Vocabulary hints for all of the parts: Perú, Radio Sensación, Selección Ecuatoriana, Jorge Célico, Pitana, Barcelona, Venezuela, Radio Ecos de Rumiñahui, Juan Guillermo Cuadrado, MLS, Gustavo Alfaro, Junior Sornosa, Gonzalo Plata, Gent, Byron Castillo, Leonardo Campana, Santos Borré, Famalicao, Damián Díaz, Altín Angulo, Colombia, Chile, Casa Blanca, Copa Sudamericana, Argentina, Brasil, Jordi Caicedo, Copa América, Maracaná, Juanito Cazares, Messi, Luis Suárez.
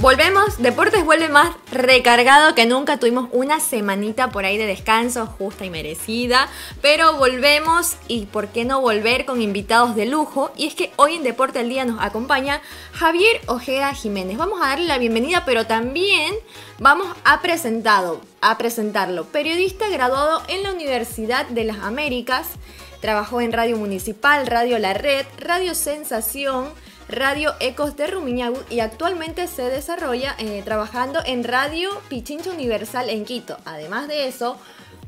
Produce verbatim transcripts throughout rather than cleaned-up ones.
Volvemos, Deportes vuelve más recargado que nunca. Tuvimos una semanita por ahí de descanso, justa y merecida, pero volvemos, y por qué no volver con invitados de lujo. Y es que hoy en Deporte al Día nos acompaña Javier Ojeda Jiménez. Vamos a darle la bienvenida, pero también vamos a, presentado, a presentarlo. Periodista graduado en la Universidad de las Américas, trabajó en Radio Municipal, Radio La Red, Radio Sensación, Radio Ecos de Rumiñahui, y actualmente se desarrolla eh, trabajando en Radio Pichincha Universal en Quito. Además de eso,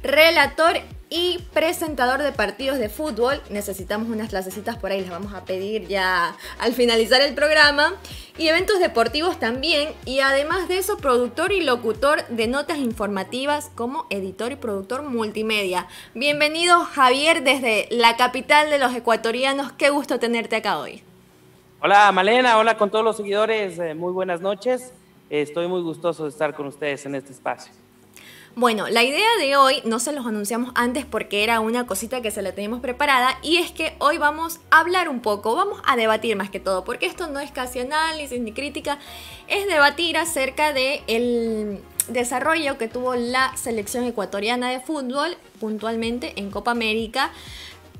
relator y presentador de partidos de fútbol. Necesitamos unas clasecitas por ahí, las vamos a pedir ya al finalizar el programa. Y eventos deportivos también. Y además de eso, productor y locutor de notas informativas como editor y productor multimedia. Bienvenido, Javier, desde la capital de los ecuatorianos. Qué gusto tenerte acá hoy. Hola Malena, hola con todos los seguidores, eh, muy buenas noches. Estoy muy gustoso de estar con ustedes en este espacio. Bueno, la idea de hoy no se los anunciamos antes porque era una cosita que se la teníamos preparada, y es que hoy vamos a hablar un poco, vamos a debatir más que todo, porque esto no es casi análisis ni crítica, es debatir acerca del desarrollo que tuvo la selección ecuatoriana de fútbol, puntualmente en Copa América,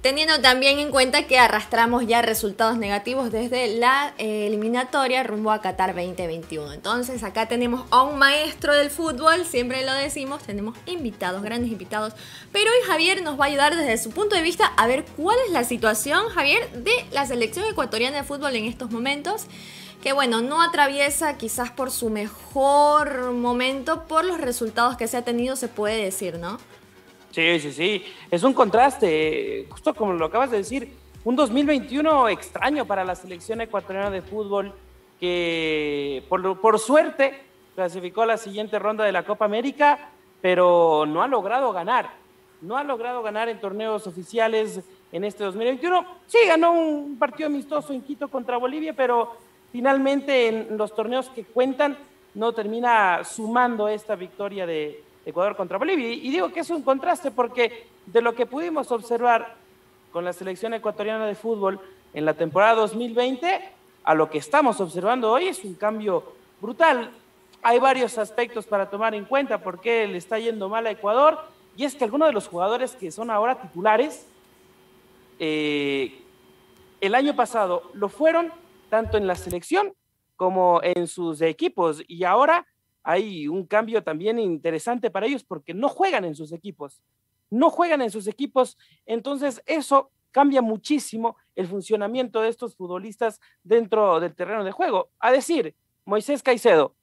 teniendo también en cuenta que arrastramos ya resultados negativos desde la eh, eliminatoria rumbo a Qatar veinte veintiuno. Entonces acá tenemos a un maestro del fútbol, siempre lo decimos, tenemos invitados, grandes invitados. Pero hoy Javier nos va a ayudar desde su punto de vista a ver cuál es la situación, Javier, de la selección ecuatoriana de fútbol en estos momentos. Que bueno, no atraviesa quizás por su mejor momento por los resultados que se ha tenido, se puede decir, ¿no? Sí, sí, sí. Es un contraste, justo como lo acabas de decir, un dos mil veintiuno extraño para la selección ecuatoriana de fútbol, que por, por suerte clasificó a la siguiente ronda de la Copa América, pero no ha logrado ganar. No ha logrado ganar en torneos oficiales en este dos mil veintiuno. Sí, ganó un partido amistoso en Quito contra Bolivia, pero finalmente en los torneos que cuentan no termina sumando esta victoria de Ecuador contra Bolivia. Y digo que es un contraste porque de lo que pudimos observar con la selección ecuatoriana de fútbol en la temporada dos mil veinte a lo que estamos observando hoy es un cambio brutal. Hay varios aspectos para tomar en cuenta por qué le está yendo mal a Ecuador, y es que algunos de los jugadores que son ahora titulares eh, el año pasado lo fueron tanto en la selección como en sus equipos, y ahora hay un cambio también interesante para ellos porque no juegan en sus equipos, no juegan en sus equipos, entonces eso cambia muchísimo el funcionamiento de estos futbolistas dentro del terreno de juego. A decir, Moisés Caicedo,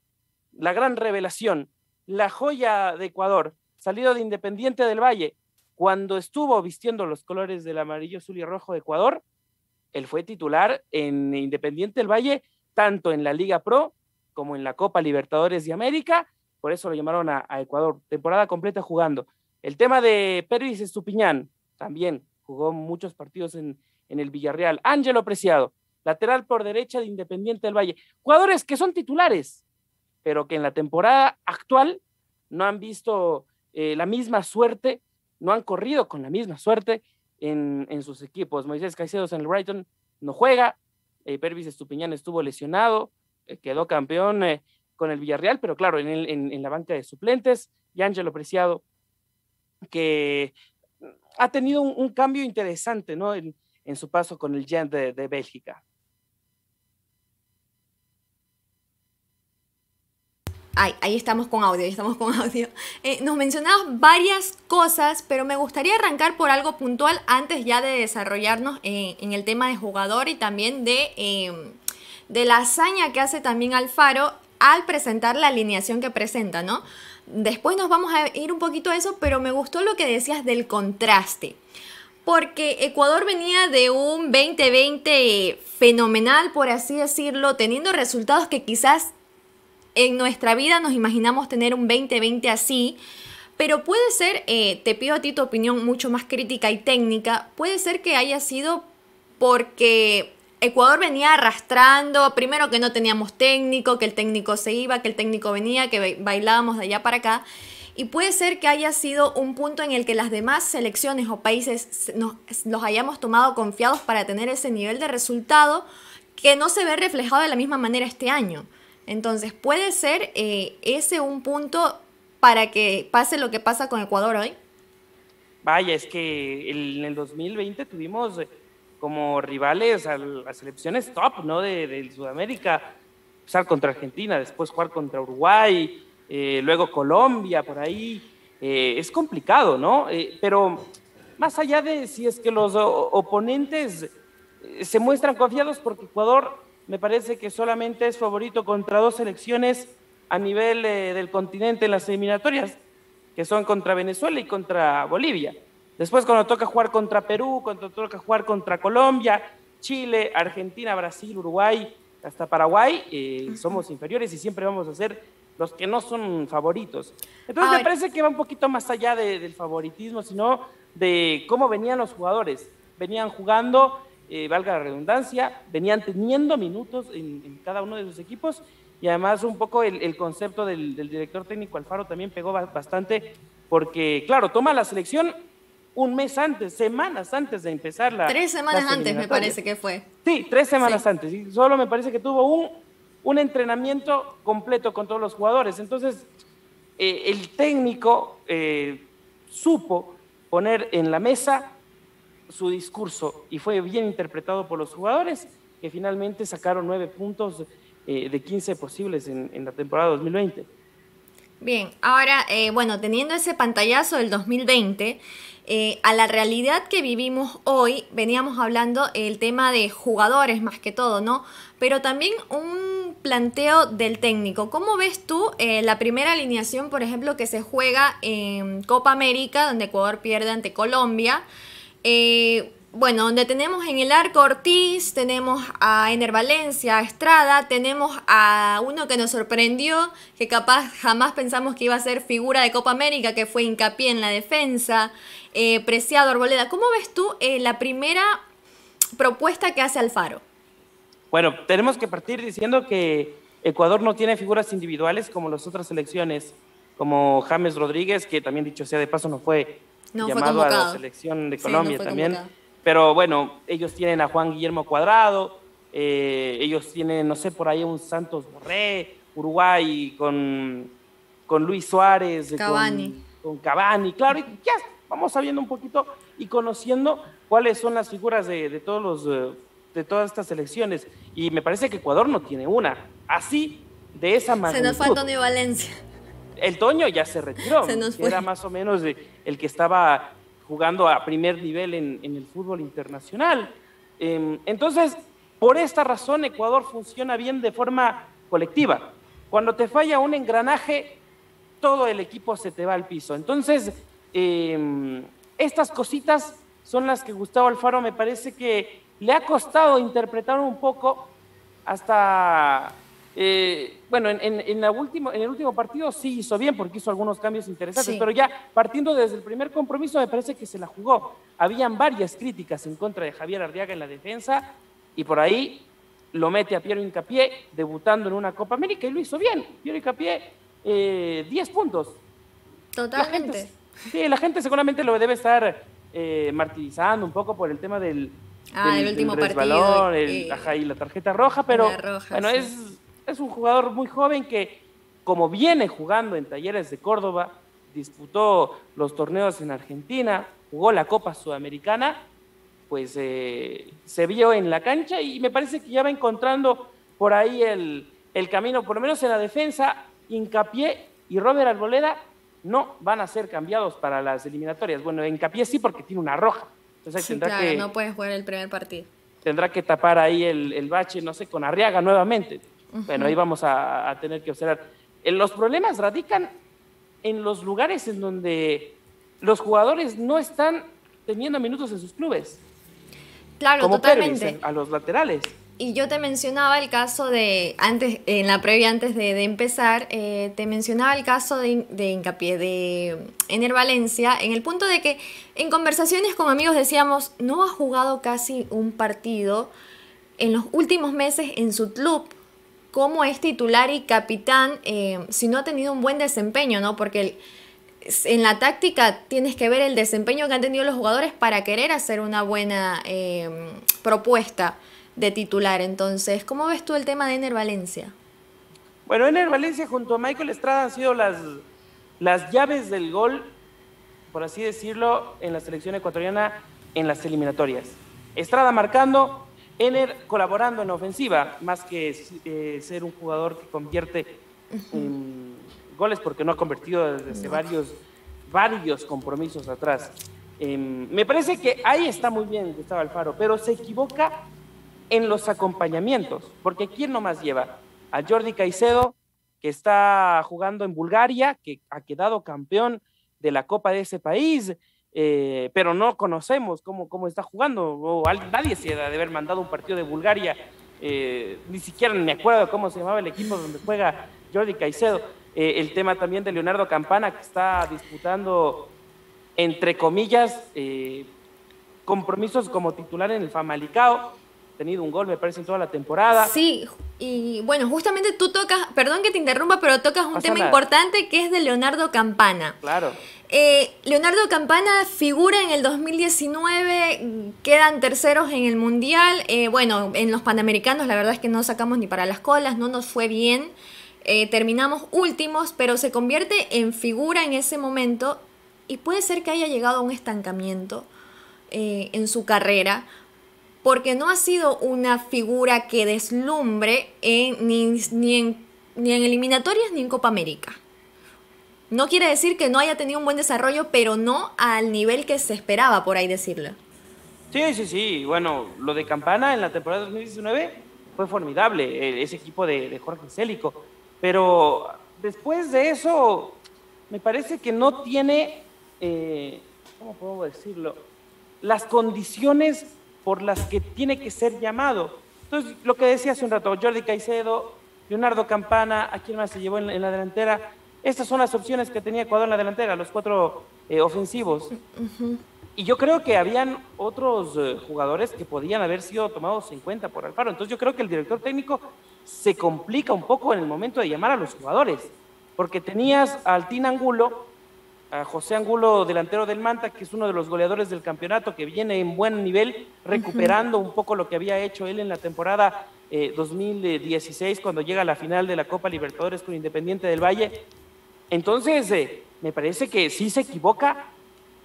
la gran revelación, la joya de Ecuador, salido de Independiente del Valle, cuando estuvo vistiendo los colores del amarillo, azul y rojo de Ecuador, él fue titular en Independiente del Valle, tanto en la Liga Pro como en la Copa Libertadores de América, por eso lo llamaron a, a Ecuador, temporada completa jugando. El tema de Pervis Estupiñán, también jugó muchos partidos en, en el Villarreal. Ángelo Preciado, lateral por derecha de Independiente del Valle. Jugadores que son titulares, pero que en la temporada actual no han visto eh, la misma suerte, no han corrido con la misma suerte en, en sus equipos. Moisés Caicedo en el Brighton no juega, eh, Pervis Estupiñán estuvo lesionado, quedó campeón eh, con el Villarreal, pero claro, en, el, en, en la banca de suplentes. Y Ángelo Preciado, que ha tenido un, un cambio interesante, ¿no? en, en su paso con el Gent de, de Bélgica. Ay, ahí estamos con audio, ahí estamos con audio. Eh, nos mencionabas varias cosas, pero me gustaría arrancar por algo puntual antes ya de desarrollarnos en, en el tema de jugador y también de... Eh, de la hazaña que hace también Alfaro al presentar la alineación que presenta, ¿no? Después nos vamos a ir un poquito a eso, pero me gustó lo que decías del contraste. Porque Ecuador venía de un veinte veinte fenomenal, por así decirlo, teniendo resultados que quizás en nuestra vida nos imaginamos tener un veinte veinte así. Pero puede ser, eh, te pido a ti tu opinión mucho más crítica y técnica, puede ser que haya sido porque... Ecuador venía arrastrando, primero que no teníamos técnico, que el técnico se iba, que el técnico venía, que bailábamos de allá para acá. Y puede ser que haya sido un punto en el que las demás selecciones o países nos, los hayamos tomado confiados para tener ese nivel de resultado que no se ve reflejado de la misma manera este año. Entonces puede ser eh, ese un punto para que pase lo que pasa con Ecuador hoy. Vaya, es que en el dos mil veinte tuvimos como rivales a las selecciones top, ¿no? De, de Sudamérica, empezar contra Argentina, después jugar contra Uruguay, eh, luego Colombia, por ahí. Eh, es complicado, ¿no? Eh, pero más allá de si es que los oponentes se muestran confiados, porque Ecuador me parece que solamente es favorito contra dos selecciones a nivel eh, del continente en las eliminatorias, que son contra Venezuela y contra Bolivia. Después, cuando toca jugar contra Perú, cuando toca jugar contra Colombia, Chile, Argentina, Brasil, Uruguay, hasta Paraguay, eh, somos inferiores y siempre vamos a ser los que no son favoritos. Entonces, ahora, me parece que va un poquito más allá de, del favoritismo, sino de cómo venían los jugadores. Venían jugando, eh, valga la redundancia, venían teniendo minutos en, en cada uno de sus equipos, y además un poco el, el concepto del, del director técnico Alfaro también pegó bastante, porque, claro, toma la selección un mes antes, semanas antes de empezar la... Tres semanas antes me parece que fue. Sí, tres semanas sí. antes. Y solo me parece que tuvo un, un entrenamiento completo con todos los jugadores. Entonces, eh, el técnico eh, supo poner en la mesa su discurso y fue bien interpretado por los jugadores, que finalmente sacaron nueve puntos eh, de quince posibles en, en la temporada dos mil veinte. Bien, ahora, eh, bueno, teniendo ese pantallazo del dos mil veinte... Eh, a la realidad que vivimos hoy, veníamos hablando el tema de jugadores más que todo, ¿no? Pero también un planteo del técnico. ¿Cómo ves tú eh, la primera alineación, por ejemplo, que se juega en Copa América, donde Ecuador pierde ante Colombia? Eh, bueno, donde tenemos en el arco Ortiz, tenemos a Enner Valencia, a Estrada, tenemos a uno que nos sorprendió, que capaz jamás pensamos que iba a ser figura de Copa América, que fue Hincapié en la defensa, eh, Preciado, Arboleda. ¿Cómo ves tú eh, la primera propuesta que hace Alfaro? Bueno, tenemos que partir diciendo que Ecuador no tiene figuras individuales como las otras selecciones, como James Rodríguez, que también dicho sea de paso no fue no llamado fue a la selección de Colombia sí, no también. Convocado. Pero bueno, ellos tienen a Juan Guillermo Cuadrado, eh, ellos tienen, no sé, por ahí un Santos Borré, Uruguay con, con Luis Suárez, Cavani. Con, con Cavani, claro, y ya vamos sabiendo un poquito y conociendo cuáles son las figuras de, de, todos los, de todas estas selecciones. Y me parece que Ecuador no tiene una, así, de esa manera. Se nos fue Antonio Valencia. El Toño ya se retiró, se nos fue. Era más o menos el que estaba jugando a primer nivel en, en el fútbol internacional. Eh, entonces, por esta razón, Ecuador funciona bien de forma colectiva. Cuando te falla un engranaje, todo el equipo se te va al piso. Entonces, eh, estas cositas son las que Gustavo Alfaro me parece que le ha costado interpretar un poco hasta... Eh, bueno, en, en, en, la último, en el último partido sí hizo bien porque hizo algunos cambios interesantes, sí. Pero ya partiendo desde el primer compromiso me parece que se la jugó. Habían varias críticas en contra de Javier Arriaga en la defensa y por ahí lo mete a Piero Hincapié debutando en una Copa América y lo hizo bien. Piero Hincapié, eh, diez puntos. Totalmente. La gente, sí, la gente seguramente lo debe estar eh, martirizando un poco por el tema del, ah, del, el último del resbalón, partido, el, eh, ajá, y la tarjeta roja, pero roja, bueno, sí. es... Es un jugador muy joven que, como viene jugando en Talleres de Córdoba, disputó los torneos en Argentina, jugó la Copa Sudamericana, pues eh, se vio en la cancha y me parece que ya va encontrando por ahí el, el camino, por lo menos en la defensa. Hincapié y Robert Arboleda no van a ser cambiados para las eliminatorias. Bueno, Hincapié sí porque tiene una roja. Entonces, sí, tendrá claro, que, no puede jugar el primer partido. Tendrá que tapar ahí el, el bache, no sé, con Arriaga nuevamente. Bueno, ahí vamos a, a tener que observar. Los problemas radican en los lugares en donde los jugadores no están teniendo minutos en sus clubes. Claro, como totalmente. Pervis, a los laterales. Y yo te mencionaba el caso de, antes en la previa, antes de, de empezar, eh, te mencionaba el caso de, de Hincapié, de Enner Valencia, en el punto de que en conversaciones con amigos decíamos, no ha jugado casi un partido. en los últimos meses en su club, como es titular y capitán, eh, si no ha tenido un buen desempeño, ¿no? Porque el, en la táctica tienes que ver el desempeño que han tenido los jugadores para querer hacer una buena eh, propuesta de titular. Entonces, ¿cómo ves tú el tema de Enner Valencia? Bueno, Enner Valencia junto a Michael Estrada han sido las, las llaves del gol, por así decirlo, en la selección ecuatoriana en las eliminatorias. Estrada marcando, Enner colaborando en ofensiva, más que eh, ser un jugador que convierte en goles, porque no ha convertido desde hace varios, varios compromisos atrás. Eh, me parece que ahí está muy bien Gustavo Alfaro, pero se equivoca en los acompañamientos, porque ¿quién nomás lleva? A Jordi Caicedo, que está jugando en Bulgaria, que ha quedado campeón de la Copa de ese país, eh, pero no conocemos cómo, cómo está jugando, o al, nadie se debe haber mandado un partido de Bulgaria, eh, ni siquiera me acuerdo cómo se llamaba el equipo donde juega Jordi Caicedo. Eh, el tema también de Leonardo Campana, que está disputando, entre comillas, eh, compromisos como titular en el Famalicao, tenido un gol, me parece, en toda la temporada. Sí, y bueno, justamente tú tocas, perdón que te interrumpa, pero tocas un tema importante que es de Leonardo Campana. Claro. Eh, Leonardo Campana figura en el dos mil diecinueve, quedan terceros en el Mundial, eh, bueno, en los Panamericanos la verdad es que no sacamos ni para las colas, no nos fue bien, eh, terminamos últimos, pero se convierte en figura en ese momento y puede ser que haya llegado a un estancamiento eh, en su carrera, porque no ha sido una figura que deslumbre en, ni, ni, en, ni en eliminatorias ni en Copa América. No quiere decir que no haya tenido un buen desarrollo, pero no al nivel que se esperaba, por ahí decirlo. Sí, sí, sí. Bueno, lo de Campana en la temporada dos mil diecinueve fue formidable, ese equipo de, de Jorge Célico. Pero después de eso, me parece que no tiene, eh, ¿cómo puedo decirlo?, las condiciones por las que tiene que ser llamado. Entonces, lo que decía hace un rato, Jordi Caicedo, Leonardo Campana, ¿a quién más se llevó en la, en la delantera? Estas son las opciones que tenía Ecuador en la delantera, los cuatro eh, ofensivos. Uh-huh. Y yo creo que habían otros eh, jugadores que podían haber sido tomados en cuenta por Alfaro. Entonces, yo creo que el director técnico se complica un poco en el momento de llamar a los jugadores, porque tenías a Altín Angulo, a José Angulo, delantero del Manta, que es uno de los goleadores del campeonato, que viene en buen nivel, recuperando un poco lo que había hecho él en la temporada eh, dos mil dieciséis, cuando llega a la final de la Copa Libertadores con Independiente del Valle. Entonces, eh, me parece que sí se equivoca,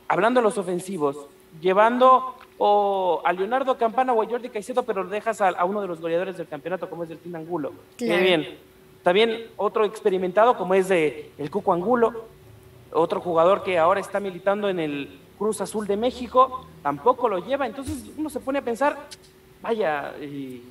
hablando de los ofensivos, llevando o a Leonardo Campana o a Jordi Caicedo, pero dejas a, a uno de los goleadores del campeonato, como es el Tin Angulo. Claro. Muy bien. También otro experimentado, como es eh, el Cuco Angulo, otro jugador que ahora está militando en el Cruz Azul de México, tampoco lo lleva. Entonces uno se pone a pensar, vaya, eh,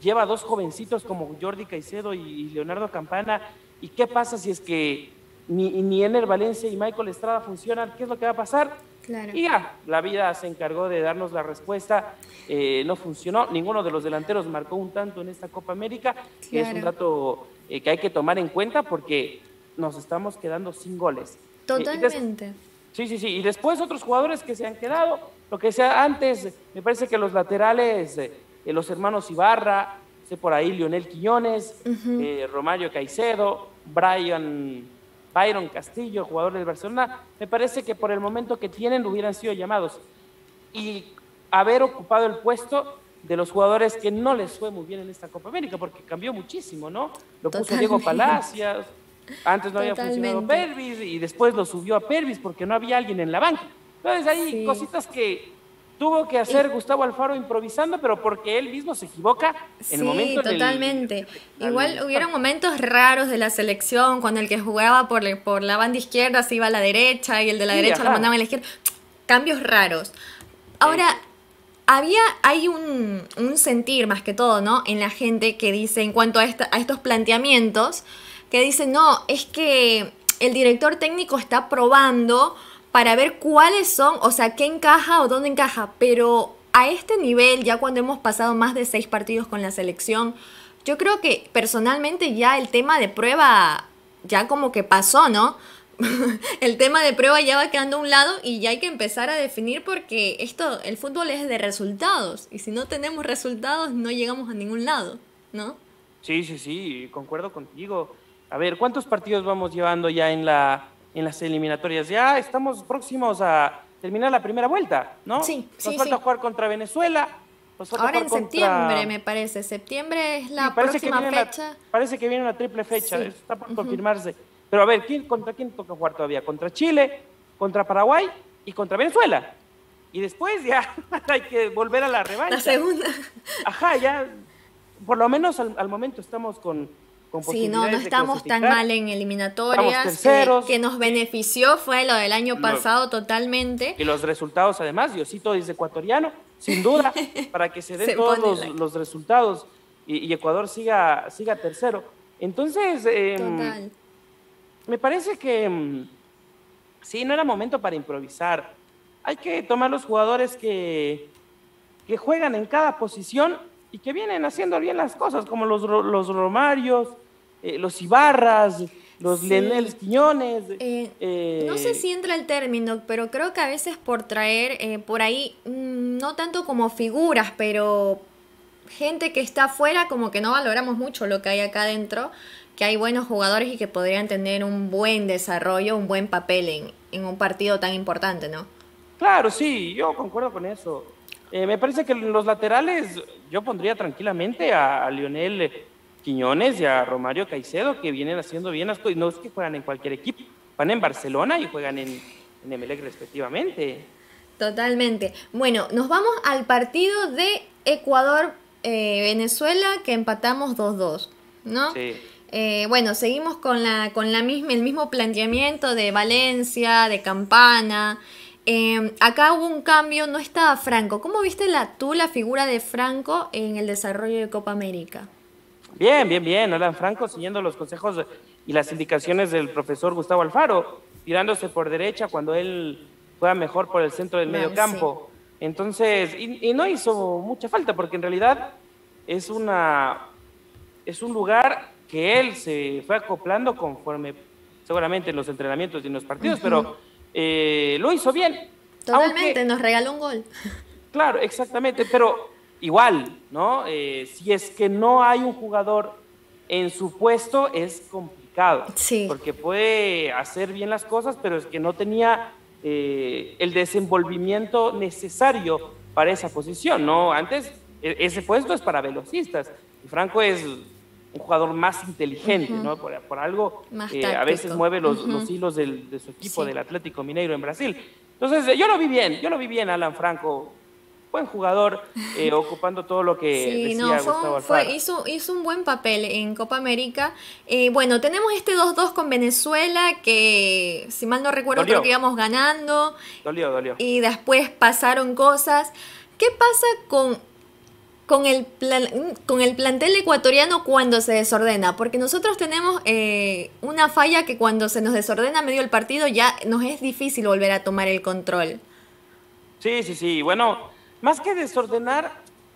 lleva a dos jovencitos como Jordi Caicedo y, y Leonardo Campana, ¿y qué pasa si es que ni, ni Enner Valencia y Michael Estrada funcionan? ¿Qué es lo que va a pasar? Claro. Y ya, la vida se encargó de darnos la respuesta, eh, no funcionó, ninguno de los delanteros marcó un tanto en esta Copa América, claro, que es un dato eh, que hay que tomar en cuenta porque nos estamos quedando sin goles. Totalmente. Sí, sí, sí. Y después otros jugadores que se han quedado, lo que sea antes, me parece que los laterales, eh, los hermanos Ibarra, sé por ahí Lionel Quiñones, uh-huh, eh, Romario Caicedo, Brian, Byron Castillo, jugador del Barcelona, me parece que por el momento que tienen hubieran sido llamados. Y haber ocupado el puesto de los jugadores que no les fue muy bien en esta Copa América, porque cambió muchísimo, ¿no? Lo puso Totalmente. Diego Palacios. Antes no Totalmente. Había funcionado Pervis y después lo subió a Pervis porque no había alguien en la banca. Entonces hay sí. cositas que tuvo que hacer y... Gustavo Alfaro improvisando, pero porque él mismo se equivoca en sí, el momento. Sí, totalmente. Del... Igual hubieron momentos raros de la selección, cuando el que jugaba por, el, por la banda izquierda se iba a la derecha y el de la sí, derecha ajá. lo mandaba a la izquierda. Cambios raros. Ahora, sí. había, hay un, un sentir más que todo, ¿no?, en la gente que dice en cuanto a, esta, a estos planteamientos, que dicen, no, es que el director técnico está probando para ver cuáles son, o sea, qué encaja o dónde encaja, pero a este nivel, ya cuando hemos pasado más de seis partidos con la selección, yo creo que personalmente ya el tema de prueba ya como que pasó, ¿no? el tema de prueba ya va quedando a un lado y ya hay que empezar a definir, porque esto, el fútbol es de resultados, y si no tenemos resultados no llegamos a ningún lado, ¿no? Sí, sí, sí, concuerdo contigo. A ver, ¿cuántos partidos vamos llevando ya en, la, en las eliminatorias? Ya estamos próximos a terminar la primera vuelta, ¿no? Sí, sí, nos falta sí. jugar contra Venezuela. Ahora en contra... septiembre, me parece. Septiembre es la sí, próxima fecha. La, parece que viene una triple fecha, sí. está por uh-huh. confirmarse. Pero a ver, ¿quién, ¿contra quién toca jugar todavía? Contra Chile, contra Paraguay y contra Venezuela. Y después ya hay que volver a la revancha. La segunda. Ajá, ya por lo menos al, al momento estamos con, con posibilidades. Sí, no, no estamos tan mal en eliminatorias. Que, que nos benefició fue lo del año pasado no. totalmente. Y los resultados además, Diosito es ecuatoriano, sin duda, para que se den se todos los, like. los resultados y, y Ecuador siga, siga tercero. Entonces, eh, Total. me parece que sí, no era momento para improvisar. Hay que tomar los jugadores que, que juegan en cada posición y que vienen haciendo bien las cosas, como los, los Romarios, eh, los Ibarras... Los sí. Leonel Quiñones. Eh, eh. No sé si entra el término, pero creo que a veces por traer eh, por ahí, mmm, no tanto como figuras, pero gente que está afuera, como que no valoramos mucho lo que hay acá adentro, que hay buenos jugadores y que podrían tener un buen desarrollo, un buen papel en, en un partido tan importante, ¿no? Claro, sí, yo concuerdo con eso. Eh, me parece que los laterales yo pondría tranquilamente a, a Leonel Quiñones y a Romario Caicedo, que vienen haciendo bien las cosas. No es que juegan en cualquier equipo, van en Barcelona y juegan en, en Emelec respectivamente. Totalmente. Bueno, nos vamos al partido de Ecuador-Venezuela eh, que empatamos dos dos, ¿no? Sí. Eh, bueno, seguimos con, la, con la misma, el mismo planteamiento de Valencia, de Campana. Eh, acá hubo un cambio, no estaba Franco. ¿Cómo viste la, tú la figura de Franco en el desarrollo de Copa América? Bien, bien, bien, Alan Franco siguiendo los consejos y las indicaciones del profesor Gustavo Alfaro, tirándose por derecha cuando él juega mejor por el centro del medio campo. Entonces, y, y no hizo mucha falta, porque en realidad es, una, es un lugar que él se fue acoplando conforme seguramente en los entrenamientos y en los partidos, uh-huh. pero eh, lo hizo bien. Totalmente, aunque, nos regaló un gol. Claro, exactamente, pero... Igual, ¿no? Eh, si es que no hay un jugador en su puesto, es complicado. Sí. Porque puede hacer bien las cosas, pero es que no tenía eh, el desenvolvimiento necesario para esa posición, ¿no? Antes, ese puesto es para velocistas. Y Franco es un jugador más inteligente, uh-huh. ¿no? Por, por algo que eh, a veces mueve los, uh-huh. los hilos del, de su equipo, sí. del Atlético Mineiro en Brasil. Entonces, yo lo vi bien, yo lo vi bien, Alan Franco. Buen jugador, eh, ocupando todo lo que sí, decía no, fue, Gustavo Alfaro. Fue, hizo, hizo un buen papel en Copa América. Eh, bueno, tenemos este dos dos con Venezuela, que si mal no recuerdo dolió. creo que íbamos ganando. Dolió, dolió. Y después pasaron cosas. ¿Qué pasa con, con, el, plan, con el plantel ecuatoriano cuando se desordena? Porque nosotros tenemos eh, una falla que cuando se nos desordena medio el partido ya nos es difícil volver a tomar el control. Sí, sí, sí. Bueno... Más que desordenar,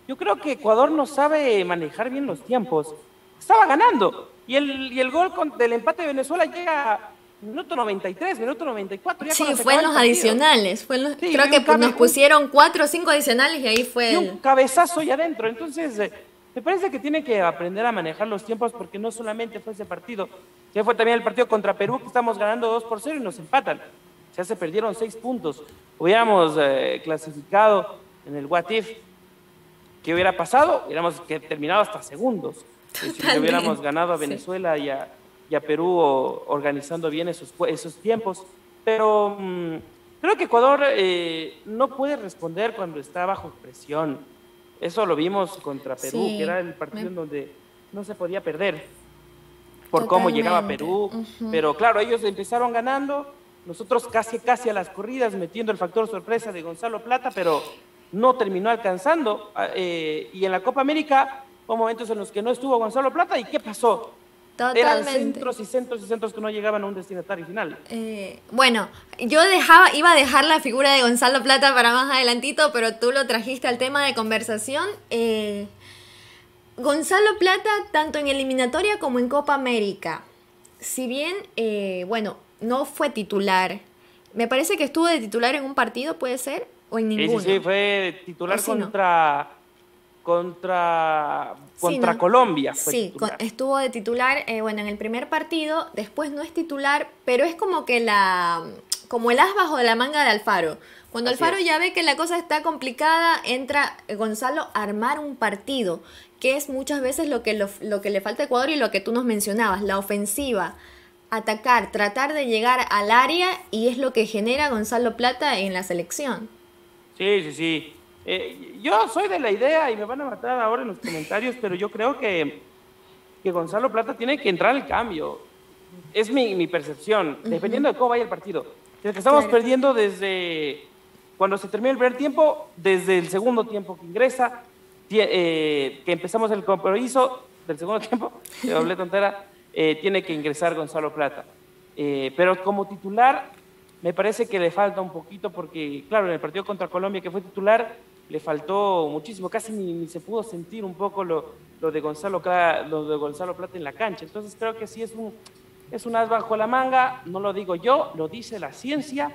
yo creo que Ecuador no sabe manejar bien los tiempos. Estaba ganando. Y el, y el gol con, del empate de Venezuela llega a minuto noventa y tres, minuto noventa y cuatro. Ya sí, fue en los adicionales. Fue en los, sí, creo que cabe, nos pusieron cuatro o cinco adicionales y ahí fue... Y un el... cabezazo y adentro. Entonces, eh, me parece que tiene que aprender a manejar los tiempos, porque no solamente fue ese partido. Ya fue también el partido contra Perú, que estamos ganando dos por cero y nos empatan. Ya se perdieron seis puntos. Hubiéramos eh, clasificado... En el what if, ¿qué hubiera pasado? Hubiéramos terminado hasta segundos. Totalmente. Si hubiéramos ganado a Venezuela sí. y, a, y a Perú o, organizando bien esos, esos tiempos. Pero mmm, creo que Ecuador eh, no puede responder cuando está bajo presión. Eso lo vimos contra Perú, sí. que era el partido Me... en donde no se podía perder por Totalmente. cómo llegaba Perú. Uh-huh. Pero claro, ellos empezaron ganando, nosotros casi casi a las corridas, metiendo el factor sorpresa de Gonzalo Plata, pero... no terminó alcanzando, eh, y en la Copa América hubo momentos en los que no estuvo Gonzalo Plata, ¿y qué pasó? Totalmente. Eran centros y centros y centros que no llegaban a un destinatario final. Eh, bueno, yo dejaba, iba a dejar la figura de Gonzalo Plata para más adelantito, pero tú lo trajiste al tema de conversación. Eh, Gonzalo Plata, tanto en eliminatoria como en Copa América, si bien, eh, bueno... no fue titular. Me parece que estuvo de titular en un partido, ¿puede ser? ¿O en ninguno? Sí, sí, sí, fue titular si contra... No. Contra, contra sí, no. Colombia. Fue sí, titular. Estuvo de titular, eh, bueno, en el primer partido, después no es titular, pero es como que la como el as bajo de la manga de Alfaro. Cuando Así Alfaro es. ya ve que la cosa está complicada, entra Gonzalo a armar un partido, que es muchas veces lo que, lo, lo que le falta a Ecuador y lo que tú nos mencionabas, la ofensiva, atacar, tratar de llegar al área, y es lo que genera Gonzalo Plata en la selección. Sí, sí, sí. Eh, yo soy de la idea, y me van a matar ahora en los comentarios, pero yo creo que, que Gonzalo Plata tiene que entrar al cambio. Es mi, mi percepción, uh-huh. dependiendo de cómo vaya el partido. Desde que estamos claro. perdiendo desde cuando se termina el primer tiempo, desde el segundo tiempo que ingresa, eh, que empezamos el compromiso del segundo tiempo, de doble tontera, eh, tiene que ingresar Gonzalo Plata. Eh, pero como titular, me parece que le falta un poquito porque, claro, en el partido contra Colombia, que fue titular, le faltó muchísimo, casi ni, ni se pudo sentir un poco lo, lo, de Gonzalo, lo de Gonzalo Plata en la cancha. Entonces creo que sí es un, es un as bajo la manga, no lo digo yo, lo dice la ciencia,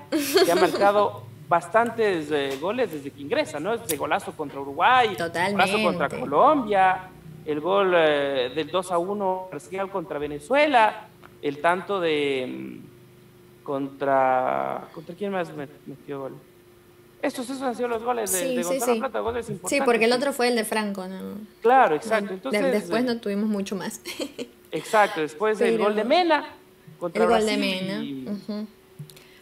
que ha marcado bastantes eh, goles desde que ingresa, ¿no? Ese golazo contra Uruguay, Totalmente. golazo contra Colombia, el gol eh, del dos a uno parcial contra Venezuela, el tanto de... contra... ¿Contra quién más metió gol? Estos, esos han sido los goles de, sí, de Gonzalo sí, sí. Plata, goles importantes. Sí, porque el otro fue el de Franco, ¿no? Claro, exacto. Entonces, después no tuvimos mucho más. Exacto, después Pero, el gol de Mena. Contra el gol Brasil, de Mena. Y, uh-huh.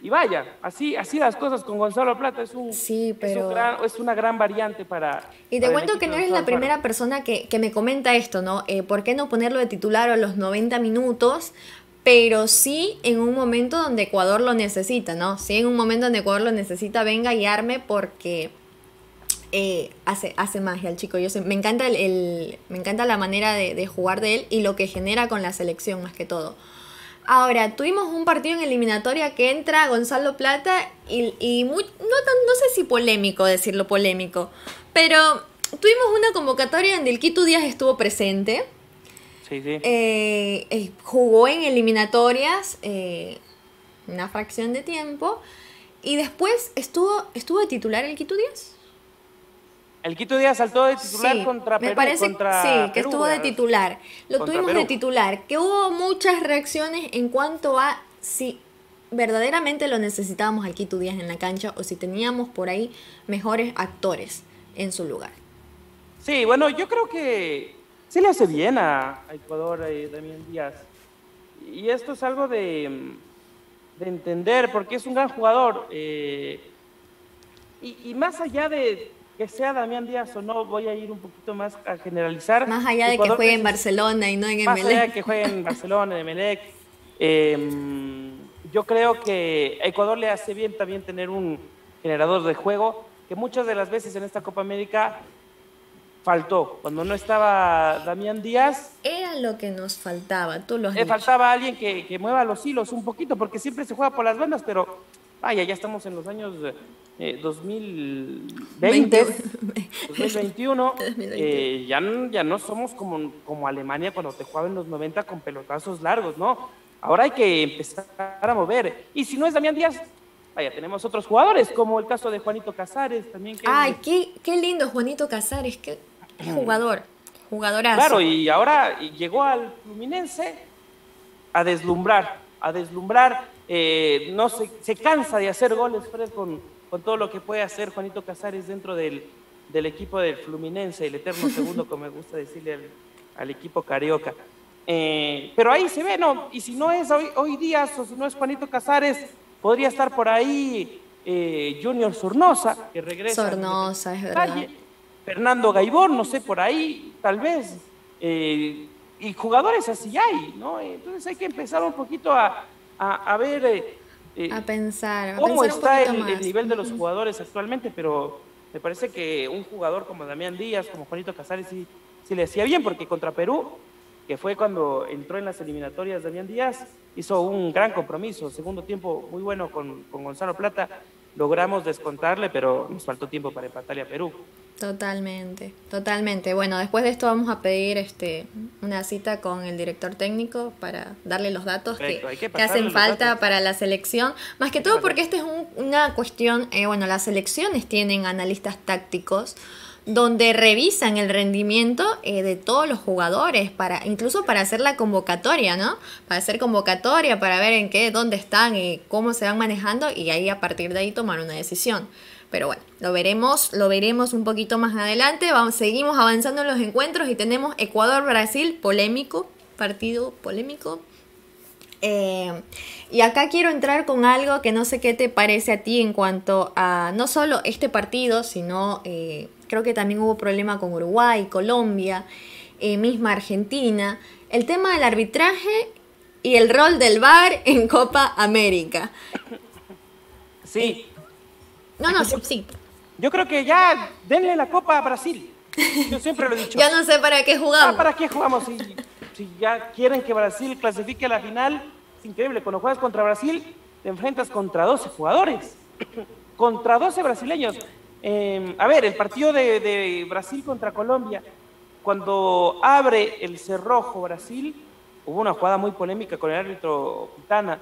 y vaya, así, así las cosas con Gonzalo Plata. Es un, sí, pero... es un gran, es una gran variante para... Y te cuento que no eres la primera persona que, que me comenta esto, ¿no? Eh, ¿Por qué no ponerlo de titular a los noventa minutos? Pero sí en un momento donde Ecuador lo necesita, ¿no? Sí en un momento donde Ecuador lo necesita, venga y arme porque eh, hace, hace magia el chico. Yo sé, me, encanta el, el, me encanta la manera de, de jugar de él y lo que genera con la selección más que todo. Ahora, tuvimos un partido en eliminatoria que entra Gonzalo Plata y, y muy, no, tan, no sé si polémico decirlo polémico, pero tuvimos una convocatoria donde el Quito Díaz estuvo presente. Sí, sí. Eh, eh, jugó en eliminatorias eh, una fracción de tiempo y después estuvo estuvo de titular el Quito Díaz. El Quito Díaz saltó de titular sí, contra Perú. Me parece contra sí, Perú, que estuvo de titular. Lo tuvimos Perú. de titular. Que hubo muchas reacciones en cuanto a si verdaderamente lo necesitábamos al Quito Díaz en la cancha o si teníamos por ahí mejores actores en su lugar. Sí, bueno, yo creo que sí le hace bien a Ecuador, eh, Damián Díaz. Y esto es algo de, de entender, porque es un gran jugador. Eh, y, y más allá de que sea Damián Díaz o no, voy a ir un poquito más a generalizar. Más allá de Ecuador, que juegue en Barcelona y no en Emelec. Más allá de que juegue en Barcelona, en Emelec. Eh, yo creo que a Ecuador le hace bien también tener un generador de juego, que muchas de las veces en esta Copa América... faltó. Cuando no estaba Damián Díaz... Era lo que nos faltaba, tú lo has dicho. Faltaba alguien que, que mueva los hilos un poquito, porque siempre se juega por las bandas, pero vaya, ya estamos en los años eh, dos mil veinte, dos mil veintiuno, eh, ya, ya no somos como, como Alemania cuando te jugaba en los noventa con pelotazos largos, ¿no? Ahora hay que empezar a mover. Y si no es Damián Díaz... Vaya, tenemos otros jugadores, como el caso de Juanito Cazares también. Que ¡Ay, es... qué, qué lindo Juanito Cazares! ¡Qué, qué jugador! Jugadorazo. Claro, y ahora llegó al Fluminense a deslumbrar, a deslumbrar. Eh, no se, se cansa de hacer goles, Fred, con, con todo lo que puede hacer Juanito Cazares dentro del, del equipo del Fluminense, el eterno segundo, como me gusta decirle al, al equipo carioca. Eh, pero ahí se ve, ¿no? Y si no es hoy, hoy Díaz o si no es Juanito Cazares... Podría estar por ahí eh, Junior Sornosa, que regresa. Sornosa, es verdad. Fernando Gaibor, no sé, por ahí, tal vez. Eh, y jugadores así hay, ¿no? Entonces hay que empezar un poquito a, a, a ver... Eh, eh, a pensar, a cómo pensar está el, el nivel de los jugadores actualmente, pero me parece que un jugador como Damián Díaz, como Juanito Cazares, sí, sí le hacía bien, porque contra Perú, que fue cuando entró en las eliminatorias Damián Díaz, hizo un gran compromiso, segundo tiempo muy bueno con, con Gonzalo Plata, logramos descontarle, pero nos faltó tiempo para empatarle a Perú. Totalmente, totalmente. Bueno, después de esto vamos a pedir este una cita con el director técnico para darle los datos que, que, que hacen falta datos. Para la selección. Más que todo porque esta es un, una cuestión, eh, bueno, las selecciones tienen analistas tácticos donde revisan el rendimiento eh, de todos los jugadores, para incluso para hacer la convocatoria, ¿no? Para hacer convocatoria, para ver en qué, dónde están, eh, cómo se van manejando y ahí a partir de ahí tomar una decisión. Pero bueno, lo veremos, lo veremos un poquito más adelante. Vamos, seguimos avanzando en los encuentros y tenemos Ecuador-Brasil, polémico, partido polémico. Eh, y acá quiero entrar con algo que no sé qué te parece a ti en cuanto a no solo este partido, sino eh, creo que también hubo problema con Uruguay, Colombia, eh, misma Argentina. El tema del arbitraje y el rol del VAR en Copa América. Sí. Eh, No, no, sí, sí. Yo creo que ya denle la Copa a Brasil. Yo siempre lo he dicho. Ya no sé para qué jugamos. Ah, ¿para qué jugamos? Si, si ya quieren que Brasil clasifique a la final, es increíble. Cuando juegas contra Brasil, te enfrentas contra doce jugadores. Contra doce brasileños. Eh, a ver, el partido de, de Brasil contra Colombia, cuando abre el cerrojo Brasil, hubo una jugada muy polémica con el árbitro Pitana,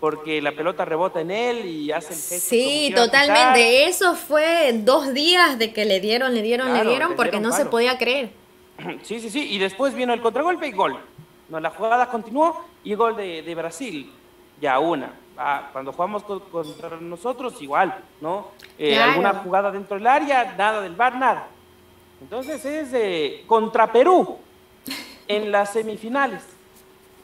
porque la pelota rebota en él y hace el gesto. Sí, totalmente. Eso fue dos días de que le dieron, le dieron, claro, le dieron, le porque dieron no se podía creer. Sí, sí, sí. Y después vino el contragolpe y gol. No, la jugada continuó y gol de, de Brasil. Ya una. Ah, cuando jugamos con, contra nosotros, igual, ¿no? Eh, claro. Alguna jugada dentro del área, nada del VAR, nada. Entonces es eh, contra Perú en las semifinales.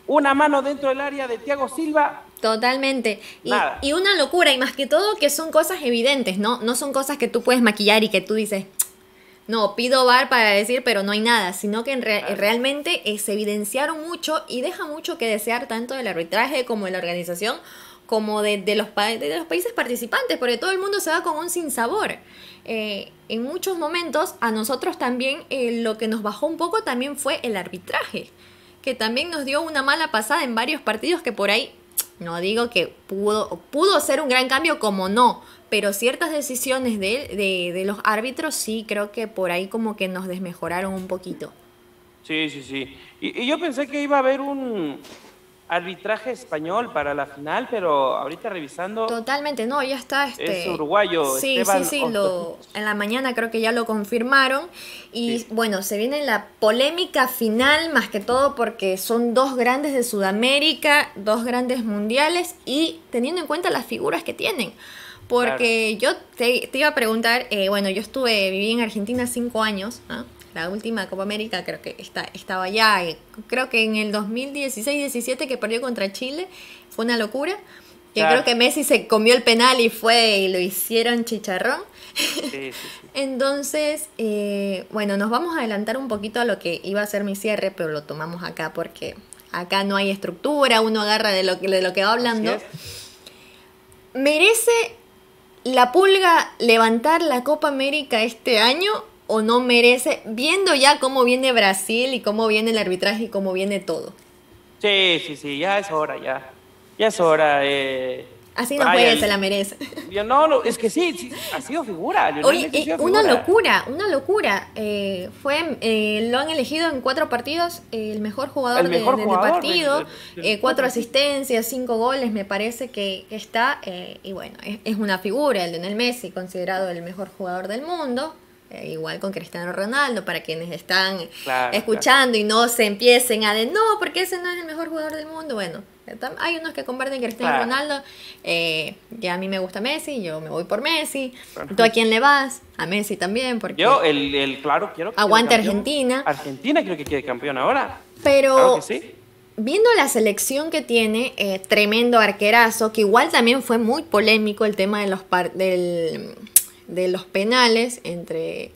Una mano dentro del área de Thiago Silva. Totalmente. Y, y una locura. Y más que todo que son cosas evidentes, ¿no? No son cosas que tú puedes maquillar y que tú dices, no, pido VAR para decir, pero no hay nada. Sino que en re claro. realmente eh, se evidenciaron mucho y deja mucho que desear tanto del arbitraje como de la organización, como de, de, los, pa de los países participantes, porque todo el mundo se va con un sinsabor. Eh, en muchos momentos, a nosotros también eh, lo que nos bajó un poco también fue el arbitraje, que también nos dio una mala pasada en varios partidos que por ahí... No digo que pudo, pudo ser un gran cambio, como no, pero ciertas decisiones de, de, de los árbitros sí creo que por ahí como que nos desmejoraron un poquito. Sí, sí, sí. Y, y yo pensé que iba a haber un arbitraje español para la final, pero ahorita revisando... Totalmente, no, ya está este... Es uruguayo. Sí, Esteban sí, sí, lo, en la mañana creo que ya lo confirmaron. Y sí. Bueno, se viene la polémica final, más que todo porque son dos grandes de Sudamérica, dos grandes mundiales, y teniendo en cuenta las figuras que tienen. Porque claro. yo te, te iba a preguntar, eh, bueno, yo estuve, viví en Argentina cinco años, ¿ah? La última Copa América creo que está, estaba allá, creo que en el dos mil dieciséis diecisiete que perdió contra Chile, fue una locura, que claro. creo que Messi se comió el penal y fue y lo hicieron chicharrón. Sí, sí, sí. Entonces, eh, bueno, nos vamos a adelantar un poquito a lo que iba a ser mi cierre, pero lo tomamos acá porque acá no hay estructura, uno agarra de lo que, de lo que va hablando. ¿Merece la Pulga levantar la Copa América este año? ¿O no merece, viendo ya cómo viene Brasil y cómo viene el arbitraje y cómo viene todo? Sí, sí, sí, ya es hora, ya. Ya es hora. Eh. Así no puede, se la merece. Yo no, no, es que sí, sí, ha sido figura. Oye, eh, una figura. locura, una locura. Eh, fue, eh, lo han elegido en cuatro partidos eh, el mejor jugador, el mejor de, jugador del partido. De, de, de, eh, cuatro asistencias, cinco goles, me parece que está. Eh, y bueno, es, es una figura, el Lionel Messi, considerado el mejor jugador del mundo. Igual con Cristiano Ronaldo, para quienes están claro, escuchando claro. y no se empiecen a de no, porque ese no es el mejor jugador del mundo. Bueno, hay unos que comparten Cristiano claro. Ronaldo, eh, ya a mí me gusta Messi, yo me voy por Messi. Bueno. ¿Tú a quién le vas? A Messi también, porque yo, el, el claro, quiero que aguante Argentina. Argentina creo que quede campeón ahora. Pero... Claro que sí. Viendo la selección que tiene, eh, tremendo arquerazo, que igual también fue muy polémico el tema de los par del... de los penales entre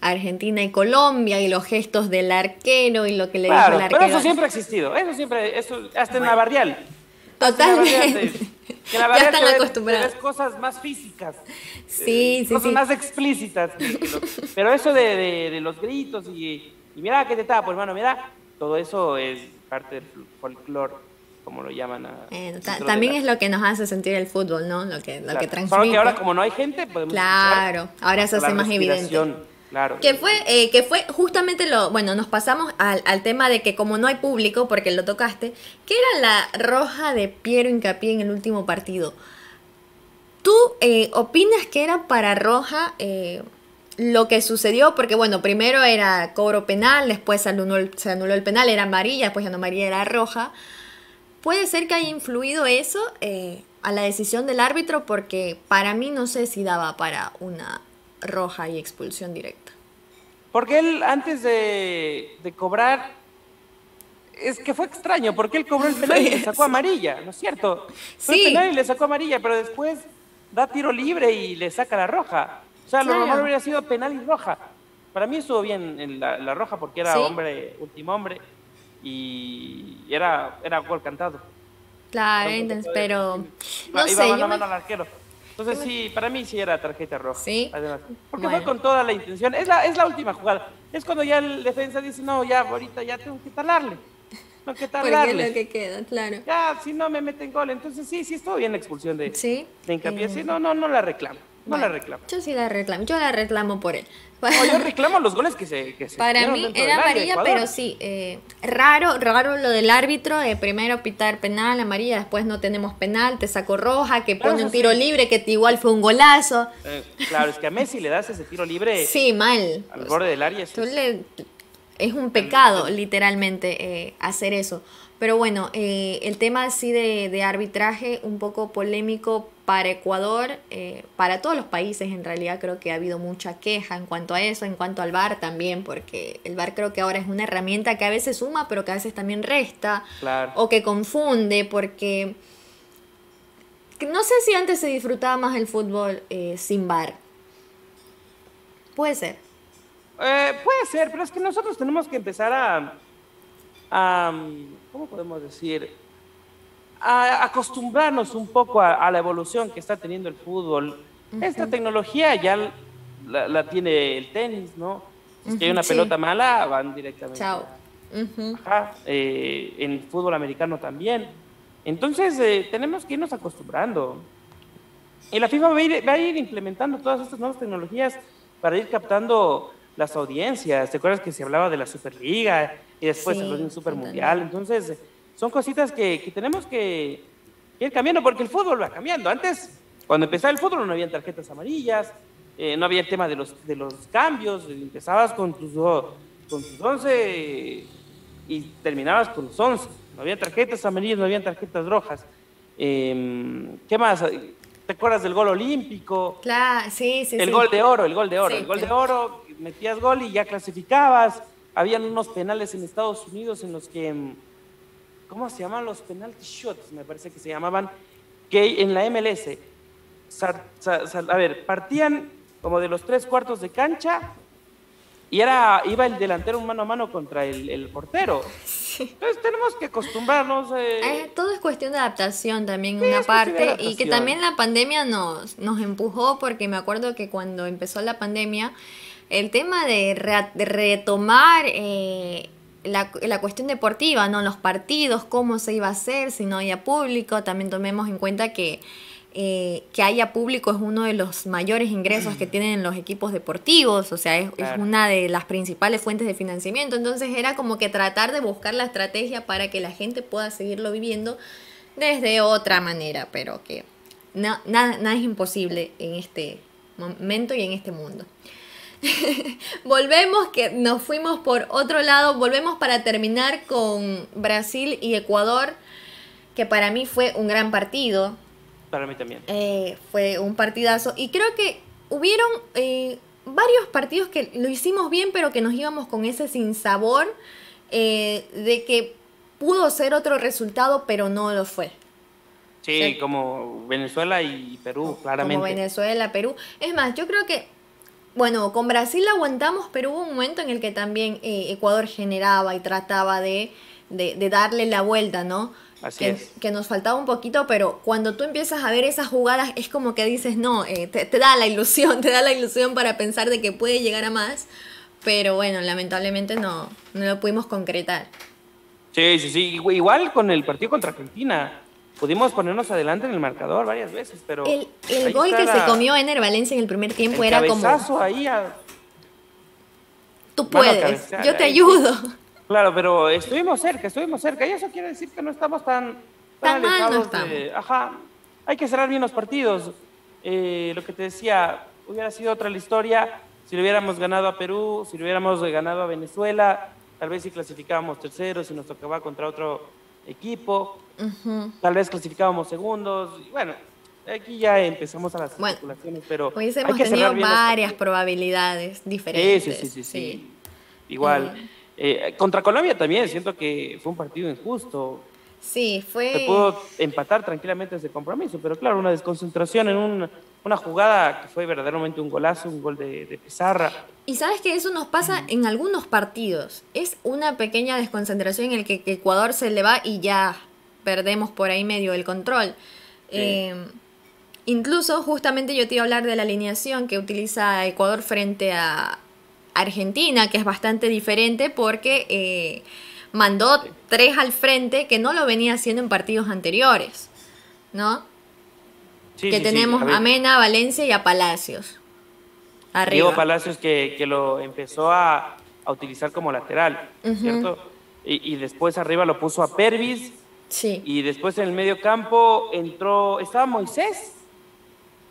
Argentina y Colombia y los gestos del arquero y lo que le claro, dijo el arquero. Pero eso siempre ha existido, eso siempre, eso, hasta bueno. en la barrial. Totalmente. Que la ya están acostumbrados. Cosas más físicas. Sí, eh, sí, cosas sí. más explícitas. Pero eso de, de, de los gritos y, y mira que te tapo, hermano, mira, todo eso es parte del folclore, como lo llaman. A, eh, también la... es lo que nos hace sentir el fútbol, ¿no? Lo que, lo claro. que transmite. Solo que ahora como no hay gente, podemos... Claro, ahora se hace más evidente. Claro. Que fue, eh, que fue justamente lo... Bueno, nos pasamos al, al tema de que como no hay público, porque lo tocaste, que era la roja de Piero Hincapié en el último partido. ¿Tú eh, opinas que era para roja eh, lo que sucedió? Porque bueno, primero era cobro penal, después se anuló, se anuló el penal, era amarilla, después ya no amarilla, era roja. ¿Puede ser que haya influido eso eh, a la decisión del árbitro? Porque para mí no sé si daba para una roja y expulsión directa. Porque él, antes de, de cobrar, es que fue extraño, porque él cobró el penal y le sacó amarilla, ¿no es cierto? Fue sí. el penal y le sacó amarilla, pero después da tiro libre y le saca la roja. O sea, claro. Lo normal hubiera sido penal y roja. Para mí estuvo bien en la, la roja porque era ¿sí? hombre, último hombre, y era, era gol cantado. Claro, entonces, pero... Iba, no sé, iba mano a mano me... al arquero. Entonces sí, para mí sí era tarjeta roja. Sí. Además, porque bueno. fue con toda la intención. Es la, es la última jugada. Es cuando ya el defensa dice, no, ya ahorita ya tengo que talarle. No, que talarle. Porque es lo que queda, claro. Ya, si no me meten gol. Entonces sí, sí estuvo bien la expulsión de, ¿sí? de Hincapié. Eh... Sí, no, no, no la reclamo. No bueno, la reclamo. Yo sí la reclamo. Yo la reclamo por él. No, yo reclamo los goles que se... Que se para mí era amarilla, pero sí. Eh, raro, raro lo del árbitro. Eh, primero pitar penal, amarilla, después no tenemos penal, te sacó roja, que claro, pone un tiro sí. libre, que igual fue un golazo. Eh, claro, es que a Messi le das ese tiro libre... Sí, mal. Al borde del área. Tú le, es un pecado, literalmente, eh, hacer eso. Pero bueno, eh, el tema así de, de arbitraje, un poco polémico para Ecuador, eh, para todos los países en realidad creo que ha habido mucha queja en cuanto a eso, en cuanto al V A R también, porque el V A R creo que ahora es una herramienta que a veces suma, pero que a veces también resta, claro. o que confunde, porque no sé si antes se disfrutaba más el fútbol eh, sin V A R. Puede ser. Eh, puede ser, pero es que nosotros tenemos que empezar a... Um, ¿cómo podemos decir? A acostumbrarnos un poco a, a la evolución que está teniendo el fútbol. Uh-huh. Esta tecnología ya la, la tiene el tenis, ¿no? Uh-huh, si hay una sí. pelota mala, van directamente. Chao. Uh-huh. Ajá. Eh, en el fútbol americano también. Entonces, eh, tenemos que irnos acostumbrando. Y la FIFA va a, ir, va a ir implementando todas estas nuevas tecnologías para ir captando las audiencias. ¿Te acuerdas que se hablaba de la Superliga? Y después sí, el Super Mundial. Entonces, son cositas que, que tenemos que ir cambiando, porque el fútbol va cambiando. Antes, cuando empezaba el fútbol, no había tarjetas amarillas, eh, no había el tema de los, de los cambios. Empezabas con tus, con tus once y terminabas con los once. No había tarjetas amarillas, no había tarjetas rojas. Eh, ¿Qué más? ¿Te acuerdas del gol olímpico? Claro, sí, sí. El sí. gol de oro, el gol de oro. Sí, el gol claro. de oro, metías gol y ya clasificabas. Habían unos penales en Estados Unidos en los que, ¿cómo se llaman? Los penalty shots, me parece que se llamaban, que en la M L S, sal, sal, sal, a ver, partían como de los tres cuartos de cancha y era, iba el delantero mano a mano contra el, el portero. Sí. Entonces tenemos que acostumbrarnos. Eh. Eh, todo es cuestión de adaptación también, sí, una parte, y que también la pandemia nos, nos empujó, porque me acuerdo que cuando empezó la pandemia, el tema de, re, de retomar eh, la, la cuestión deportiva, ¿no? Los partidos, cómo se iba a hacer, si no había público. También tomemos en cuenta que, eh, que haya público es uno de los mayores ingresos que tienen los equipos deportivos, o sea, es, claro. es una de las principales fuentes de financiamiento. Entonces era como que tratar de buscar la estrategia para que la gente pueda seguirlo viviendo desde otra manera, pero que no, nada, nada es imposible en este momento y en este mundo. Volvemos, que nos fuimos por otro lado, volvemos para terminar con Brasil y Ecuador, que para mí fue un gran partido. Para mí también. Eh, fue un partidazo, y creo que hubieron eh, varios partidos que lo hicimos bien, pero que nos íbamos con ese sinsabor eh, de que pudo ser otro resultado, pero no lo fue. Sí, o sea, como Venezuela y Perú, claramente. Como Venezuela, Perú. Es más, yo creo que bueno, con Brasil aguantamos, pero hubo un momento en el que también eh, Ecuador generaba y trataba de, de, de darle la vuelta, ¿no? Así que, es. Que nos faltaba un poquito, pero cuando tú empiezas a ver esas jugadas es como que dices, no, eh, te, te da la ilusión, te da la ilusión para pensar de que puede llegar a más, pero bueno, lamentablemente no, no lo pudimos concretar. Sí, sí, sí, igual con el partido contra Argentina. Pudimos ponernos adelante en el marcador varias veces, pero... El, el gol que la, se comió Enner Valencia en el primer tiempo el era como... El cabezazo ahí a, Tú puedes, bueno, yo te ayudo. Claro, pero estuvimos cerca, estuvimos cerca. Y eso quiere decir que no estamos tan, tan, tan alejados. No estamos. De, ajá, hay que cerrar bien los partidos. Eh, lo que te decía, hubiera sido otra la historia si le hubiéramos ganado a Perú, si le hubiéramos ganado a Venezuela, tal vez si clasificábamos terceros, si nos tocaba contra otro equipo, uh-huh. tal vez clasificábamos segundos. Y bueno, aquí ya empezamos a las bueno, especulaciones, pero hoy hemos hay que tenido varias probabilidades diferentes. Sí, sí, sí, sí, sí. sí. Igual. Uh-huh. Eh, contra Colombia también, siento que fue un partido injusto. Sí, fue... Se pudo empatar tranquilamente ese compromiso, pero claro, una desconcentración en un, una jugada que fue verdaderamente un golazo, un gol de, de pizarra. Y sabes que eso nos pasa en algunos partidos. Es una pequeña desconcentración en la que Ecuador se le va y ya perdemos por ahí medio el control. Sí. Eh, incluso, justamente yo te iba a hablar de la alineación que utiliza Ecuador frente a Argentina, que es bastante diferente porque eh, mandó tres al frente que no lo venía haciendo en partidos anteriores, ¿no? Sí, que sí, tenemos sí, a Mena, a Valencia y a Palacios. Arriba. Diego Palacios que, que lo empezó a, a utilizar como lateral, uh-huh. ¿cierto? Y, y después arriba lo puso a Pervis. Sí. Y después en el medio campo entró, ¿estaba Moisés?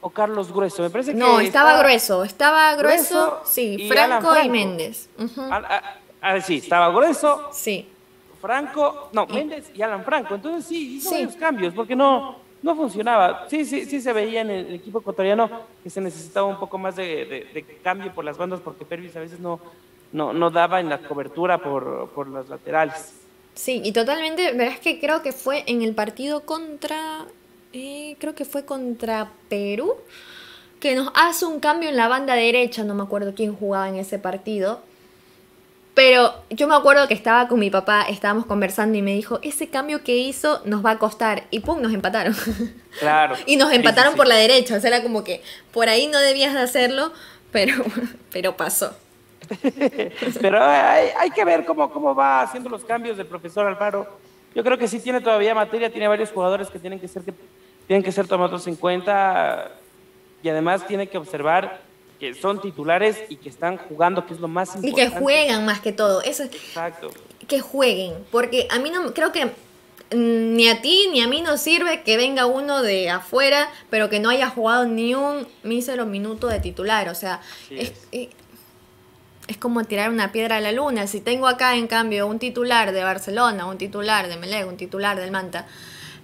¿O Carlos Grueso? Me parece que no, estaba, estaba grueso, estaba grueso, grueso sí, y Franco, Franco y Méndez. Uh-huh. a, a, a, sí, estaba grueso, sí. Franco, no, eh. Méndez y Alan Franco. Entonces sí, hizo varios sí. cambios porque no, no funcionaba. Sí, sí, sí se veía en el equipo ecuatoriano que se necesitaba un poco más de, de, de cambio por las bandas porque Pervis a veces no, no, no daba en la cobertura por, por los laterales. Sí, y totalmente, verás que creo que fue en el partido contra... Eh, creo que fue contra Perú, que nos hace un cambio en la banda derecha, no me acuerdo quién jugaba en ese partido, pero yo me acuerdo que estaba con mi papá, estábamos conversando y me dijo, ese cambio que hizo nos va a costar, y pum, nos empataron. Claro. Y nos empataron sí, sí. por la derecha, o sea, era como que por ahí no debías de hacerlo, pero, pero pasó. Pero hay, hay que ver cómo, cómo va haciendo los cambios del profesor Alfaro. Yo creo que sí tiene todavía materia, tiene varios jugadores que tienen que ser, que tienen que ser tomados en cuenta y además tiene que observar que son titulares y que están jugando, que es lo más importante. Y que juegan más que todo. Eso es, exacto. Que jueguen, porque a mí no, creo que ni a ti ni a mí nos sirve que venga uno de afuera, pero que no haya jugado ni un mísero minuto de titular. O sea, sí es... es. Es como tirar una piedra a la luna. Si tengo acá, en cambio, un titular de Barcelona, un titular de Emelec, un titular del Manta,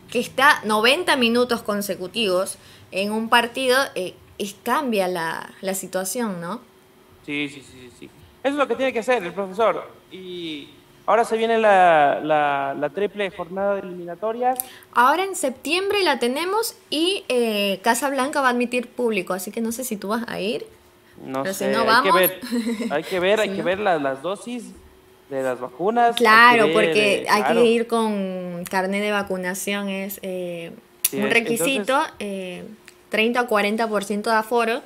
que está noventa minutos consecutivos en un partido, eh, y cambia la, la situación, ¿no? Sí, sí, sí, sí. Eso es lo que tiene que hacer el profesor. Y ahora se viene la, la, la triple jornada de eliminatorias. Ahora en septiembre la tenemos y eh, Casa Blanca va a admitir público, así que no sé si tú vas a ir. No Pero sé, si no vamos, hay que ver, hay que ver, hay si que no. ver las, las dosis de las vacunas. Claro, hay ver, porque eh, hay claro. que ir con carnet de vacunación, es eh, sí, un requisito, entonces, eh, treinta o cuarenta por ciento de aforo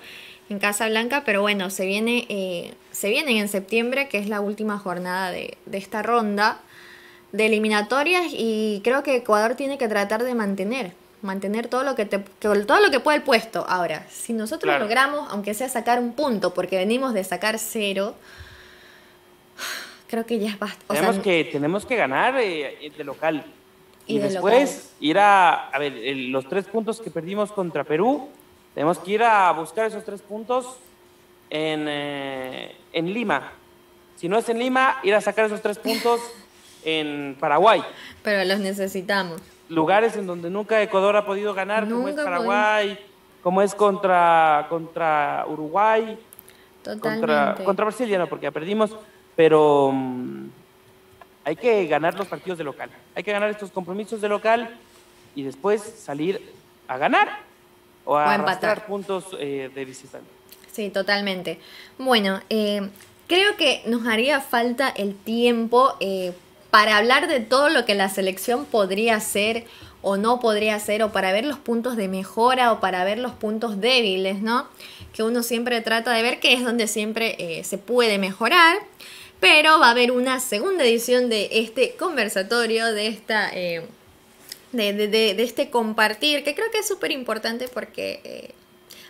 en Casa Blanca, pero bueno, se viene eh, se vienen en septiembre, que es la última jornada de, de esta ronda de eliminatorias, y creo que Ecuador tiene que tratar de mantener. Mantener todo lo que te, todo lo que pueda el puesto. Ahora, si nosotros claro. logramos, aunque sea sacar un punto, porque venimos de sacar cero, creo que ya es bastante. Tenemos, sea, que, tenemos que ganar eh, de local. Y, y de después local. ir a, a ver, los tres puntos que perdimos contra Perú, tenemos que ir a buscar esos tres puntos en, eh, en Lima. Si no es en Lima, ir a sacar esos tres puntos en Paraguay. Pero los necesitamos. Lugares en donde nunca Ecuador ha podido ganar, nunca como es Paraguay, podemos. como es contra, contra Uruguay, contra, contra Brasil ya no, porque ya perdimos, pero um, hay que ganar los partidos de local, hay que ganar estos compromisos de local y después salir a ganar o a, o a empatar puntos eh, de visitante. Sí, totalmente. Bueno, eh, creo que nos haría falta el tiempo eh, para hablar de todo lo que la selección podría hacer o no podría hacer, o para ver los puntos de mejora o para ver los puntos débiles, ¿no? Que uno siempre trata de ver, que es donde siempre eh, se puede mejorar. Pero va a haber una segunda edición de este conversatorio, de, esta, eh, de, de, de, de este compartir, que creo que es súper importante porque eh,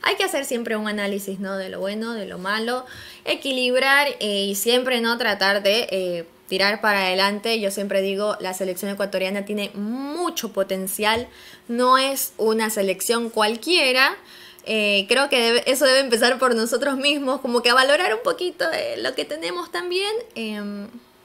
hay que hacer siempre un análisis, ¿no? De lo bueno, de lo malo, equilibrar eh, y siempre, ¿no? Tratar de eh, tirar para adelante. Yo siempre digo, la selección ecuatoriana tiene mucho potencial, no es una selección cualquiera. Eh, creo que debe, eso debe empezar por nosotros mismos, como que a valorar un poquito eh, lo que tenemos también. Eh,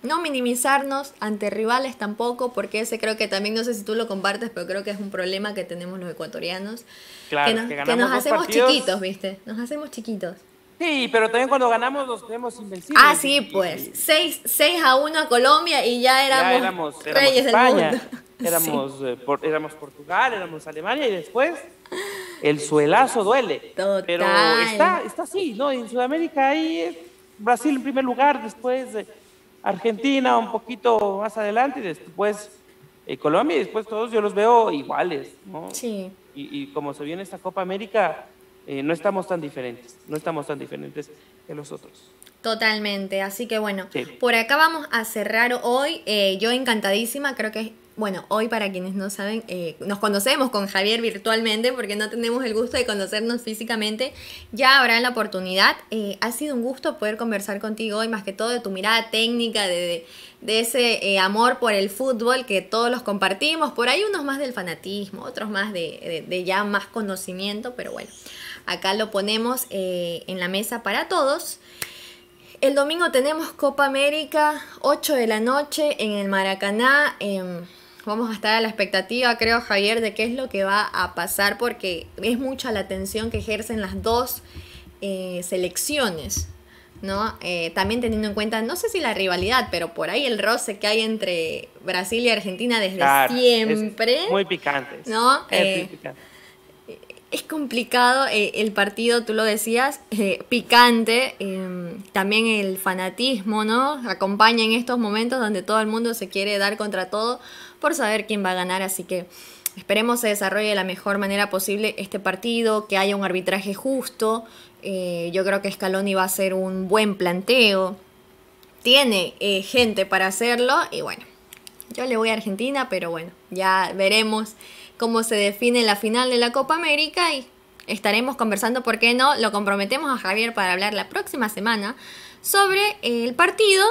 No minimizarnos ante rivales tampoco, porque ese creo que también, no sé si tú lo compartes, pero creo que es un problema que tenemos los ecuatorianos. Claro, que nos, que que nos hacemos partidos chiquitos, ¿viste? Nos hacemos chiquitos. Sí, pero también cuando ganamos nos tenemos invencibles. Ah, sí, pues. seis a uno a Colombia y ya éramos, ya éramos reyes éramos España, del mundo. Éramos, sí. eh, por, éramos Portugal, éramos Alemania y después el suelazo duele. Total. Pero está, está así, ¿no? En Sudamérica hay Brasil en primer lugar, después Eh, Argentina un poquito más adelante, y después eh, Colombia, y después todos yo los veo iguales, ¿no? Sí. Y, y como se vio en esta Copa América, eh, no estamos tan diferentes, no estamos tan diferentes que los otros. Totalmente, así que bueno, sí. Por acá vamos a cerrar hoy, eh, yo encantadísima, creo que es... Bueno, hoy para quienes no saben, eh, nos conocemos con Javier virtualmente porque no tenemos el gusto de conocernos físicamente. Ya habrá la oportunidad. Eh, ha sido un gusto poder conversar contigo hoy, más que todo de tu mirada técnica, de, de, de ese eh, amor por el fútbol que todos los compartimos. Por ahí unos más del fanatismo, otros más de, de, de ya más conocimiento, pero bueno, acá lo ponemos eh, en la mesa para todos. El domingo tenemos Copa América, ocho de la noche en el Maracaná. Eh, Vamos a estar a la expectativa, creo, Javier, de qué es lo que va a pasar, porque es mucha la tensión que ejercen las dos eh, selecciones, ¿no? Eh, también teniendo en cuenta, no sé si la rivalidad, pero por ahí el roce que hay entre Brasil y Argentina desde claro, siempre. Es muy picante. ¿No? Eh, es muy picante. Es complicado eh, el partido, tú lo decías, eh, picante, eh, también el fanatismo, ¿no? Acompaña en estos momentos donde todo el mundo se quiere dar contra todo por saber quién va a ganar, así que esperemos se desarrolle de la mejor manera posible este partido, que haya un arbitraje justo. Eh, yo creo que Scaloni va a hacer un buen planteo, tiene eh, gente para hacerlo y bueno, yo le voy a Argentina, pero bueno, ya veremos cómo se define la final de la Copa América y estaremos conversando, ¿por qué no? Lo comprometemos a Javier para hablar la próxima semana sobre el partido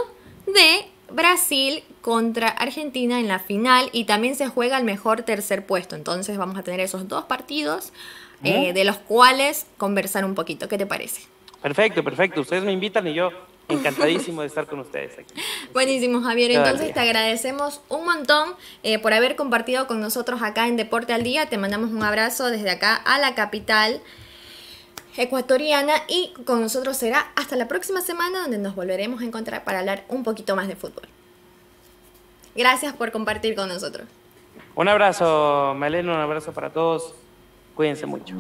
de Brasil contra Argentina en la final, y también se juega el mejor tercer puesto, entonces vamos a tener esos dos partidos eh, de los cuales conversar un poquito. ¿Qué te parece? Perfecto, perfecto, ustedes me invitan y yo encantadísimo de estar con ustedes aquí. Buenísimo, Javier. Entonces te agradecemos un montón eh, por haber compartido con nosotros acá en Deporte al Día. Te mandamos un abrazo desde acá a la capital ecuatoriana y con nosotros será hasta la próxima semana donde nos volveremos a encontrar para hablar un poquito más de fútbol. Gracias por compartir con nosotros. Un abrazo, Malena, un abrazo para todos. Cuídense mucho.